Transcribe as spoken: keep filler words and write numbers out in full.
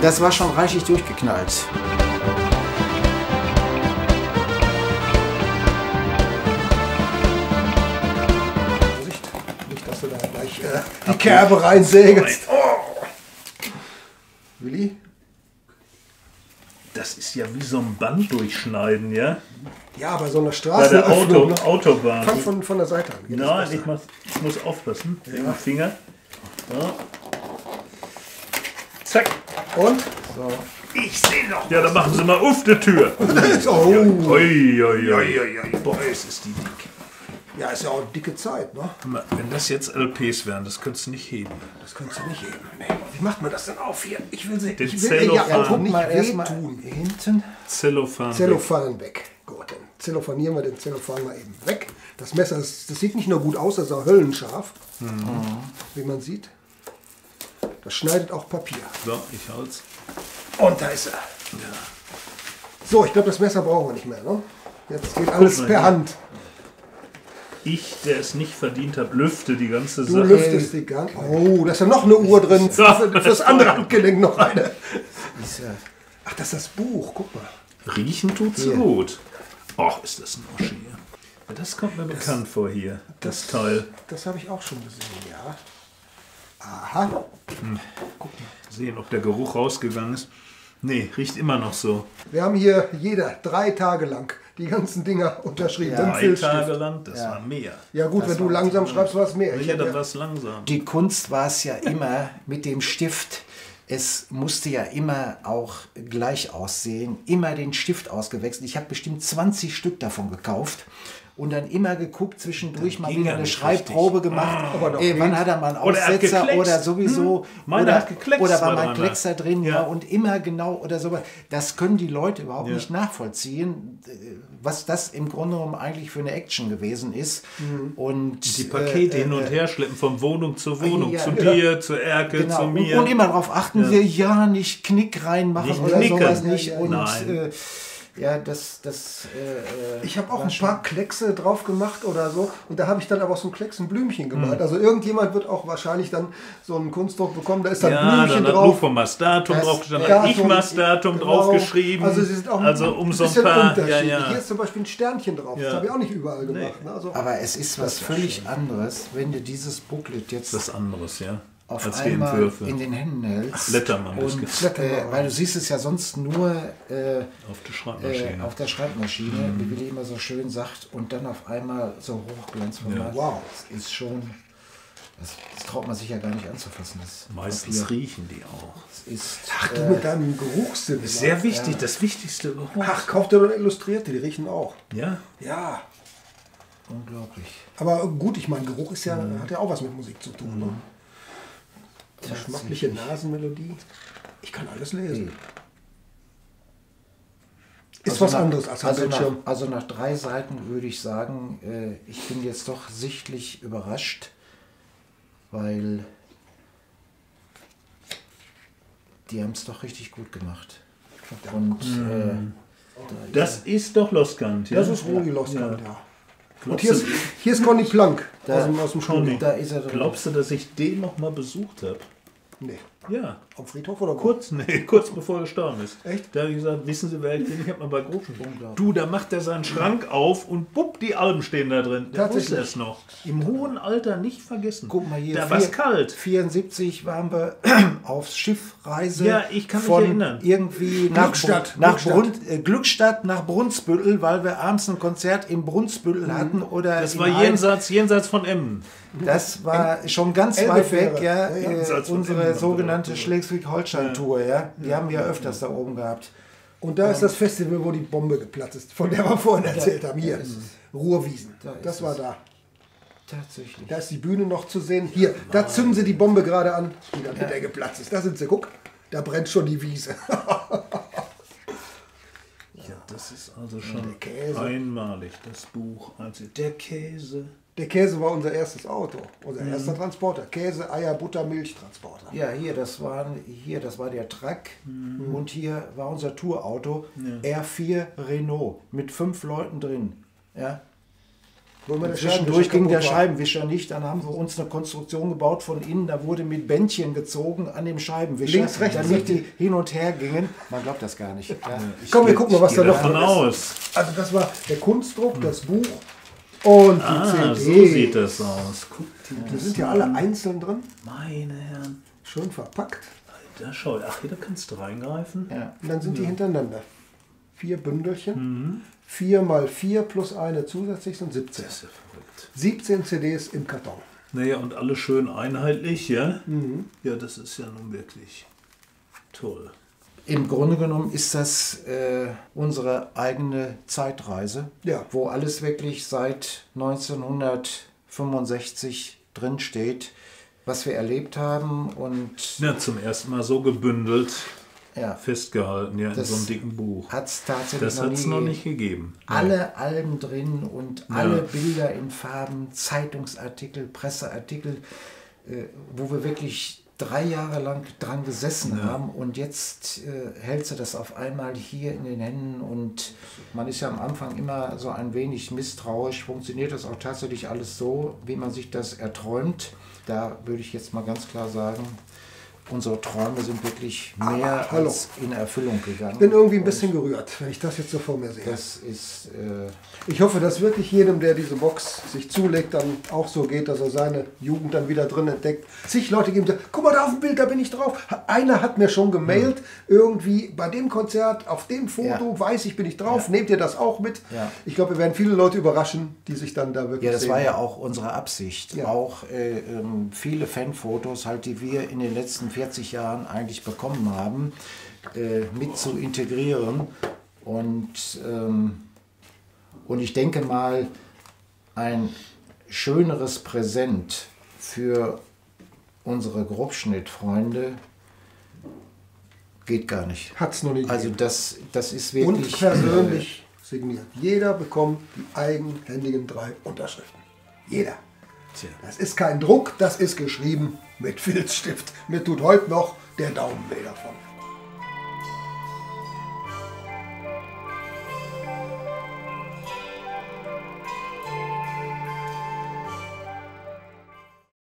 Das war schon reichlich durchgeknallt. Vorsicht, nicht, dass du da gleich äh, die Ab Kerbe reinsägst. Oh. Willi? Das ist ja wie so ein Band durchschneiden, ja? Ja, bei so einer Straße. Bei der Auto, ne? Autobahn. Fang von, von der Seite an. Geht Nein, ich muss, ich muss aufpassen. Ja. Mit dem Finger. So. Zack. Und? So. Ich sehe noch. Ja, dann machen Sie mal auf die Tür. Oh. Ui, ui, ui, ui, ui. Boah, es ist die dick. Ja, ist ja auch eine dicke Zeit, ne? Wenn das jetzt L Ps wären, das könntest du nicht heben. Das könntest du nicht heben. Nee, wie macht man das denn auf hier? Ich will sie Den ich will, ja, also nicht erstmal tun. Hinten. Zellophan. Zellophan weg. weg. Gut, dann zellophanieren wir den Zellophan mal eben weg. Das Messer, das, das sieht nicht nur gut aus, das ist auch höllenscharf. Mhm. Wie man sieht. Das schneidet auch Papier. So, ich halt's. Und da ist er. Ja. So, ich glaube, das Messer brauchen wir nicht mehr, ne? Jetzt geht alles per Hand. Ich, der es nicht verdient hat, lüfte die ganze Sache. Du lüftest die ganze Sache. Oh, da ist ja noch eine Uhr drin. Ja. Für das andere Handgelenk noch eine. Ach, das ist das Buch. Guck mal. Riechen tut's hier. Gut. Ach, ist das ein Oschi hier. Das kommt mir das, bekannt vor hier, das, das Teil. Das habe ich auch schon gesehen, ja. Aha. Hm. Guck mal. Sehen, ob der Geruch rausgegangen ist. Nee, riecht immer noch so. Wir haben hier jeder drei Tage lang die ganzen Dinger unterschrieben. Ja, drei Tage lang, das ja. war mehr. Ja gut, das wenn du langsam mehr. schreibst, war es mehr. Ich dann was langsam. Die Kunst war es ja immer mit dem Stift. Es musste ja immer auch gleich aussehen. Immer den Stift ausgewechselt. Ich habe bestimmt zwanzig Stück davon gekauft. Und dann immer geguckt, zwischendurch mal wieder eine Schreibprobe richtig. gemacht. Ah, Ey, wann hat er mal einen Aussetzer oder, oder sowieso? Hm, meine oder, hat gekleckst, oder war mal ein Kleckser drin? Ja. Ja, und immer genau oder sowas. Das können die Leute überhaupt ja. nicht nachvollziehen, was das im Grunde genommen eigentlich für eine Action gewesen ist. Mhm. Und die Pakete äh, äh, hin und her schleppen, von Wohnung zu Wohnung, ja, zu ja, dir, zu Erke, genau. zu mir. Und, und immer darauf achten, ja. wir ja nicht Knick reinmachen nicht oder knicken. sowas nicht. Und, Nein. Äh, Ja, das, das, äh, ich habe auch ein paar Kleckse drauf gemacht oder so. Und da habe ich dann aber auch so ein Klecksenblümchen gemalt. Mhm. Also irgendjemand wird auch wahrscheinlich dann so einen Kunstdruck bekommen. Da ist dann ja, Blümchen dann drauf. Von das Datum drauf gestanden, Datum, ich mal das Datum genau. draufgeschrieben. Also es ist auch also um so ein paar. Ja, ja. Hier ist zum Beispiel ein Sternchen drauf. Ja. Das habe ich auch nicht überall gemacht. Nee. Ne? Also aber es ist was völlig schön. anderes, wenn du dieses Booklet jetzt... Das anderes, ja. auf Als einmal in den Händen hältst. Lettermann. Und, äh, weil du siehst es ja sonst nur äh, auf der Schreibmaschine, äh, auf der Schreibmaschine mhm. wie Willi immer so schön sagt. Und dann auf einmal so Hochglanzformat. Ja. Wow, das ist schon... Das, das traut man sich ja gar nicht anzufassen. Das Meistens Papier. riechen die auch. Das ist, Ach du, äh, mit deinem Geruchssinn. Ist sehr wichtig, ja. das wichtigste Geruch. Ach, kauft ihr doch Illustrierte, die riechen auch. Ja? Ja. Unglaublich. Aber gut, ich meine, Geruch ist ja, mhm. hat ja auch was mit Musik zu tun. Mhm. Ne? Geschmackliche Nasenmelodie. Ich kann alles lesen. Ist also was nach, anderes als also nach, also nach drei Seiten würde ich sagen, äh, ich bin jetzt doch sichtlich überrascht, weil die haben es doch richtig gut gemacht. Und, äh, das da, ist doch Loskant. Ja? Das ist Rudi Loskant, ja. ja. Und hier ist, hier ist Conny Plank da, aus dem, aus dem Schulweg. Da ist er drin. Glaubst du, dass ich den noch mal besucht habe? Nee. Ja. Am Friedhof oder wo? Kurz, nee, kurz bevor er gestorben ist. Echt? Da habe ich gesagt, wissen Sie, wer ich bin? Ich habe mal bei Grobschnitt. Du, da macht er seinen Schrank auf und bupp, die Alben stehen da drin. Da wusste er es noch. Im hohen Alter nicht vergessen. Guck mal hier. Da war es kalt. vierundsiebzig waren wir aufs Schiffreise. Ja, ich kann mich von erinnern. Irgendwie nach Glückstadt. Nach Glückstadt. Brun, äh, Glückstadt nach Brunsbüttel, weil wir abends ein Konzert im Brunsbüttel mhm. hatten. Oder das war jenseits, jenseits von Emmen. Das war El schon ganz Elbe weit weg. Ja, ja, äh, unsere sogenannte Schleswig-Holstein-Tour, ja. Die ja. haben wir ja öfters da oben gehabt. Und da ähm. ist das Festival, wo die Bombe geplatzt ist, von der wir vorhin erzählt haben. Hier, Ruhrwiesen. Da das war es. da. Tatsächlich. Da ist die Bühne noch zu sehen. Hier, Nein. da zünden sie die Bombe gerade an, die dann ja. mit der geplatzt ist. Da sind sie, guck, da brennt schon die Wiese. ja, das Das ist also schon einmalig, das Buch. Also der Käse. Der Käse war unser erstes Auto, unser mhm. erster Transporter. Käse, Eier, Butter, Milchtransporter. Ja, hier, das waren, hier, das war der Truck mhm. und hier war unser Tourauto, ja. R vier Renault mit fünf Leuten drin. Ja. Zwischendurch ging der Scheibenwischer nicht, dann haben wir uns eine Konstruktion gebaut von innen, da wurde mit Bändchen gezogen an dem Scheibenwischer, links, rechts, damit die hin und her gingen. Man glaubt das gar nicht. Ja. Komm, wir gucken mal, was da noch drin ist. Also das war der Kunstdruck, das Buch und die ah, C D. So sieht das aus. Die sind ja alle einzeln drin. Meine Herren. Schön verpackt. Alter, schau, ach, hier, da kannst du reingreifen. Ja. Und dann sind ja. die hintereinander. Vier Bündelchen. Mhm. vier mal vier plus eine zusätzlich sind siebzehn. Das ist ja verrückt. siebzehn C Ds im Karton. Naja, und alle schön einheitlich, ja? Mhm. Ja, das ist ja nun wirklich toll. Im Grunde genommen ist das äh, unsere eigene Zeitreise, ja. wo alles wirklich seit neunzehnhundertfünfundsechzig drinsteht, was wir erlebt haben. Und ja, zum ersten Mal so gebündelt. Ja. Festgehalten, ja, in das so einem dicken Buch. Hat's tatsächlich das hat es noch nicht gegeben. Alle ja. Alben drin und alle ja. Bilder in Farben, Zeitungsartikel, Presseartikel, äh, wo wir wirklich drei Jahre lang dran gesessen ja. haben und jetzt äh, hältst du das auf einmal hier in den Händen und man ist ja am Anfang immer so ein wenig misstrauisch, funktioniert das auch tatsächlich alles so, wie man sich das erträumt. Da würde ich jetzt mal ganz klar sagen, unsere Träume sind wirklich mehr ah, als in Erfüllung gegangen. Ich bin irgendwie ein bisschen gerührt, wenn ich das jetzt so vor mir sehe. Das ist, äh ich hoffe, dass wirklich jedem, der diese Box sich zulegt, dann auch so geht, dass er seine Jugend dann wieder drin entdeckt. Zig Leute geben dir, guck mal da auf dem Bild, da bin ich drauf. Einer hat mir schon gemailt, irgendwie bei dem Konzert, auf dem Foto, ja. weiß ich, bin ich drauf, ja. nehmt ihr das auch mit. Ja. Ich glaube, wir werden viele Leute überraschen, die sich dann da wirklich sehen. Ja, das sehen. War ja auch unsere Absicht. Ja. Auch äh, ähm, viele Fanfotos, halt, die wir in den letzten vierzig Jahren eigentlich bekommen haben, äh, mit zu integrieren. Und, ähm, und ich denke mal, ein schöneres Präsent für unsere Grobschnittfreunde geht gar nicht. Hat es noch nicht. Also das, das ist wirklich... Und persönlich äh, signiert. Jeder bekommt die eigenhändigen drei Unterschriften. Jeder. Tja. Das ist kein Druck, das ist geschrieben. Mit Filzstift. Mir tut heute noch der Daumen weh davon.